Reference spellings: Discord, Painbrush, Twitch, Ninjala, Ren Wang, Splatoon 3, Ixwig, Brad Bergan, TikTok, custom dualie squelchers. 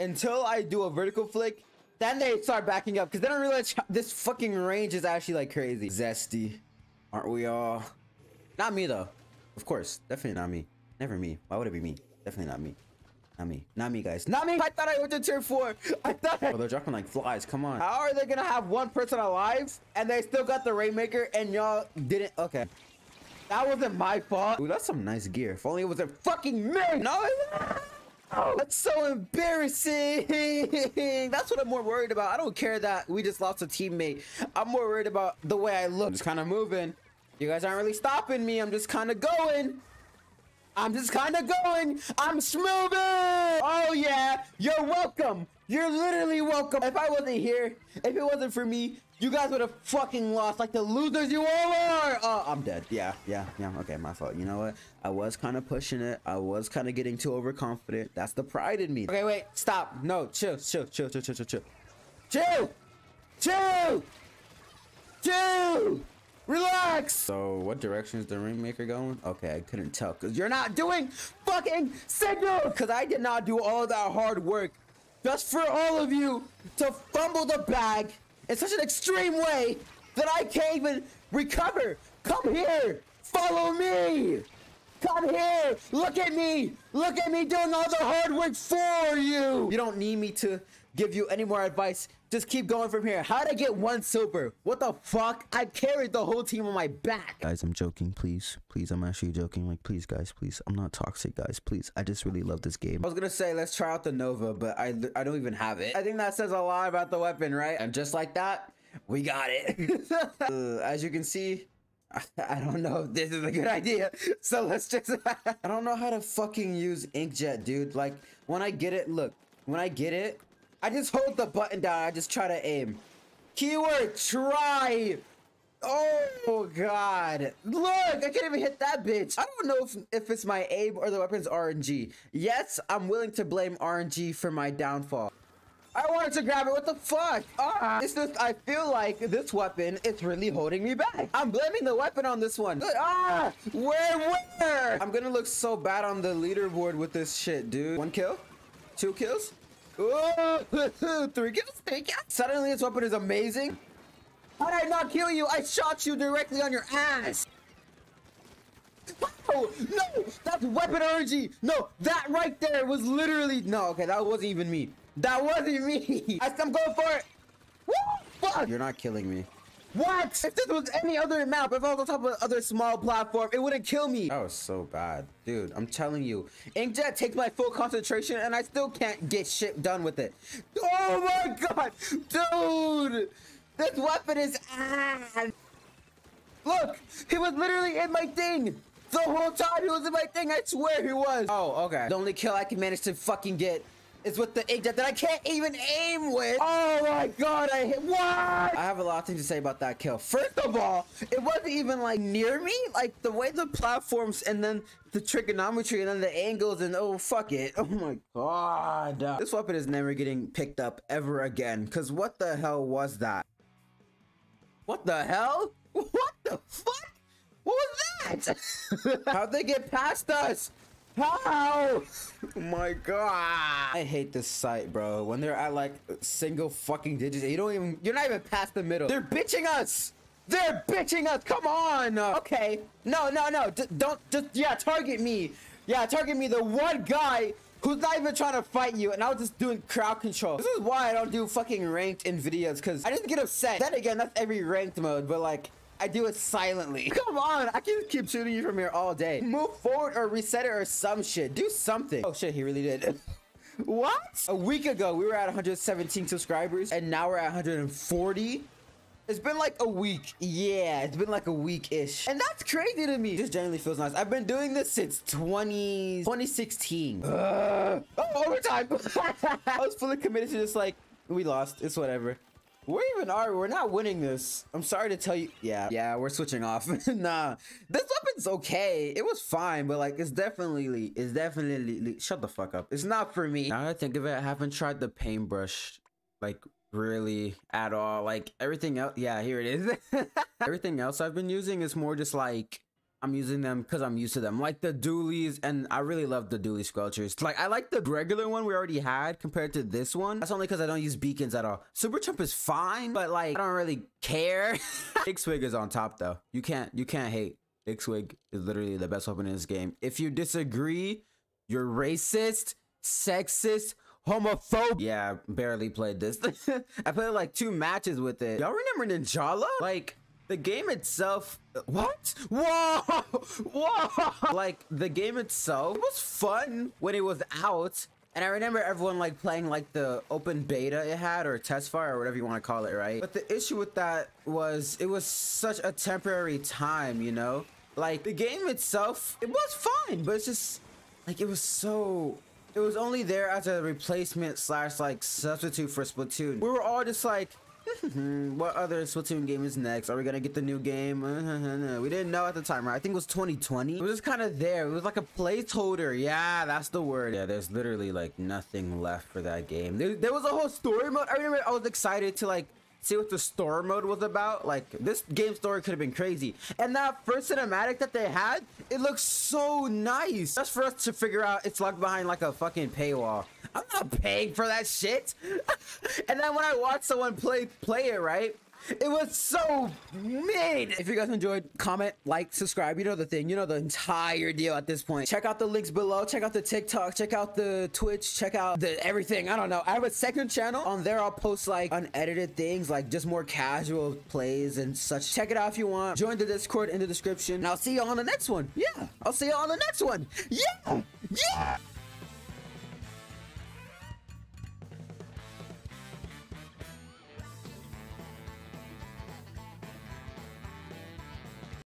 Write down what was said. until I do a vertical flick, then they start backing up because they don't realize this fucking range is actually like crazy. Zesty, aren't we all? Not me though, of course. Definitely not me. Never me. Why would it be me? Definitely not me. Not me. Not me, guys. Not me. I thought I went to tier 4. I thought. Oh, they're dropping like flies. Come on. How are they gonna have one person alive and they still got the Rainmaker and y'all didn't? Okay, that wasn't my fault. Ooh, that's some nice gear. If only it was a fucking man. No. Oh, that's so embarrassing. That's what I'm more worried about. I don't care that we just lost a teammate. I'm more worried about the way I look. I'm just kind of moving. You guys aren't really stopping me. I'm just kind of going. I'm just kind of going. I'm smoothing. Oh, yeah. You're welcome. You're literally welcome. If I wasn't here, if it wasn't for me, you guys would have fucking lost like the losers you all are. Oh, I'm dead. Yeah. Okay, my fault. You know what? I was kind of pushing it. I was kind of getting too overconfident. That's the pride in me. Okay, wait. Stop. No, chill. Relax. So what direction is the Rainmaker going? Okay, I couldn't tell because you're not doing fucking signals. Because I did not do all that hard work just for all of you to fumble the bag in such an extreme way that I can't even recover. Come here, follow me. Come here, look at me doing all the hard work for you. You don't need me to give you any more advice. Just keep going from here. How'd I get 1 silver? What the fuck? I carried the whole team on my back. Guys, I'm joking, please. Please, I'm actually joking. Like, please, guys, please. I'm not toxic, guys, please. I just really love this game. I was gonna say, let's try out the Nova, but I don't even have it. I think that says a lot about the weapon, right? And just like that, we got it. As you can see, I don't know if this is a good idea, so let's just... I don't know how to fucking use inkjet, dude. Like, when I get it, look. When I get it, I just hold the button down. I just try to aim. Keyword, try. Oh, God. Look, I can't even hit that bitch. I don't know if it's my aim or the weapon's RNG. Yes, I'm willing to blame RNG for my downfall. I wanted to grab it. What the fuck? It's just, I feel like this weapon is really holding me back. I'm blaming the weapon on this one. Where? I'm going to look so bad on the leaderboard with this shit, dude. 1 kill? 2 kills? Oh, 3 kills. Suddenly this weapon is amazing. How did I not kill you? I shot you directly on your ass. Oh, no, that's weapon RNG. No, that right there was literally... No, okay, that wasn't even me. That wasn't me. I'm going for it. Woo, fuck. You're not killing me. What? If this was any other map, if I was on top of another small platform, it wouldn't kill me. That was so bad. Dude, I'm telling you. Inkjet takes my full concentration and I still can't get shit done with it. Oh my God. Dude. This weapon is ass. Look, he was literally in my thing. The whole time he was in my thing. I swear he was. Oh, okay. The only kill I can manage to fucking get is with the inkjet that I can't even aim with. Oh my God, I hit, what? I have a lot of things to say about that kill. First of all, it wasn't even like near me. Like the way the platforms and then the trigonometry and then the angles and oh, fuck it. Oh my God. This weapon is never getting picked up ever again. Cause what the hell was that? What the hell? What the fuck? What was that? How'd they get past us? How? Oh my God. I hate this site, bro. When they're at like single fucking digits, you don't even, you're not even past the middle. They're bitching us. They're bitching us. Come on. Okay. No. Don't just, yeah, target me. Yeah, target me. The one guy who's not even trying to fight you, and I was just doing crowd control. This is why I don't do fucking ranked in videos, because I just get upset. Then again, that's every ranked mode, but like, I do it silently. Come on, I can keep shooting you from here all day. Move forward or reset it or some shit. Do something. Oh shit, he really did. What? A week ago, we were at 117 subscribers and now we're at 140. It's been like a week. Yeah, it's been like a week-ish. And that's crazy to me. It just generally feels nice. I've been doing this since 2016. Oh, overtime. I was fully committed to just like, we lost, it's whatever. We even are. We're not winning this. I'm sorry to tell you. Yeah, we're switching off. Nah, this weapon's okay. It was fine, but like, it's definitely. Shut the fuck up. It's not for me. Now that I think of it, I haven't tried the paintbrush, like really at all. Like everything else. Yeah, here it is. Everything else I've been using is more just like I'm using them because I'm used to them, like the Doolies, and I really love the Doolie Squelchers. Like, I like the regular one we already had compared to this one. That's only because I don't use beacons at all. Super Chump is fine, but like, I don't really care. Ixwig is on top though. You can't hate. Ixwig is literally the best weapon in this game. If you disagree, you're racist, sexist, homophobic. Yeah, barely played this. I played like 2 matches with it. Y'all remember Ninjala? Like, the game itself, what? Whoa, whoa! Like, the game itself was fun when it was out. And I remember everyone like playing like the open beta it had, or test fire, or whatever you want to call it, right? But the issue with that was it was such a temporary time, you know? Like, the game itself, it was fine, but it's just like, it was so, it was only there as a replacement slash like substitute for Splatoon. We were all just like, what other Splatoon game is next? Are we gonna get the new game? We didn't know at the time, right? I think it was 2020. It was just kind of there. It was like a placeholder. Yeah, that's the word. Yeah, there's literally like nothing left for that game. There was a whole story mode. I remember I was excited to like see what the story mode was about. Like, this game story could have been crazy. And that first cinematic that they had, it looks so nice. That's for us to figure out it's locked behind like a fucking paywall. I'm not paying for that shit. And then when I watched someone play it, right? It was so mid. If you guys enjoyed, comment, like, subscribe. You know the thing. You know the entire deal at this point. Check out the links below. Check out the TikTok. Check out the Twitch. Check out the everything. I don't know. I have a second channel. On there, I'll post like unedited things, like just more casual plays and such. Check it out if you want. Join the Discord in the description. And I'll see you on the next one. Yeah. I'll see you on the next one. Yeah. Yeah.